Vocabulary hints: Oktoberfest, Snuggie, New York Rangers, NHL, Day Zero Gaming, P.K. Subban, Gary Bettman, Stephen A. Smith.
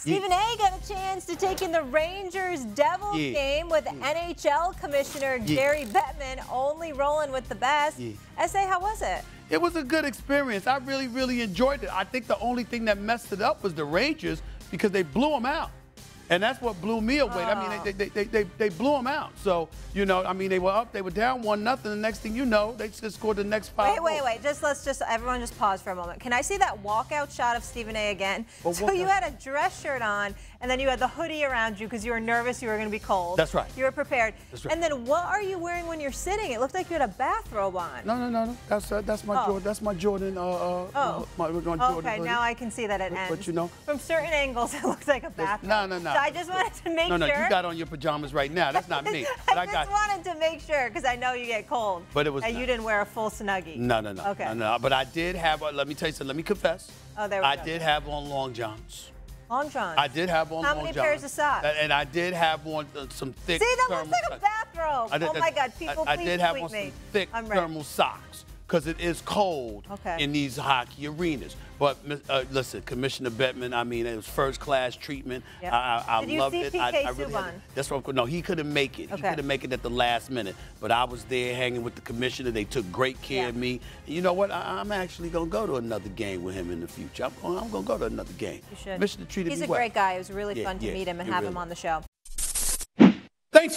Stephen A. got a chance to take in the Rangers-Devils game with NHL Commissioner Gary Bettman, only rolling with the best. S.A., how was it? It was a good experience. I really, really enjoyed it. I think the only thing that messed it up was the Rangers because they blew them out. And that's what blew me away. I mean, they blew them out. So, you know, I mean, they were up, they were down 1-0. The next thing you know, they just scored the next 5 goals. Wait. Everyone just pause for a moment. Can I see that walkout shot of Stephen A. again? Well, so you had a dress shirt on, and then you had the hoodie around you because you were nervous you were going to be cold. That's right. You were prepared. That's right. And then what are you wearing when you're sitting? It looked like you had a bathrobe on. No. That's my Jordan. That's my Jordan. Jordan. Now I can see that it ends. But you know, from certain angles, it looks like a bathrobe. No. So I just wanted to make sure. No, you got on your pajamas right now. That's not me. I just wanted to make sure because I know you get cold. But it was. And you didn't wear a full Snuggie. No. Okay. No. But I did have. Let me tell you something. Let me confess. Oh, there we go. I did have on long johns. Long johns. I did have on long johns. How many pairs of socks? And I did have on some thick. See, that looks like a bathrobe. Oh my God, people, please tweet me. I did have on some thick thermal socks because it is cold in these hockey arenas. But listen, Commissioner Bettman, I mean, it was first-class treatment. Yep. I loved it. Did you see P.K. Subban? That's what I'm, no, he couldn't make it. Okay. He couldn't make it at the last minute. But I was there hanging with the commissioner. They took great care of me. And you know what? I'm actually going to go to another game with him in the future. I'm going to go to another game. You should. Commissioner treated me well. He's a great guy. It was really fun to meet him and have him on the show. Thanks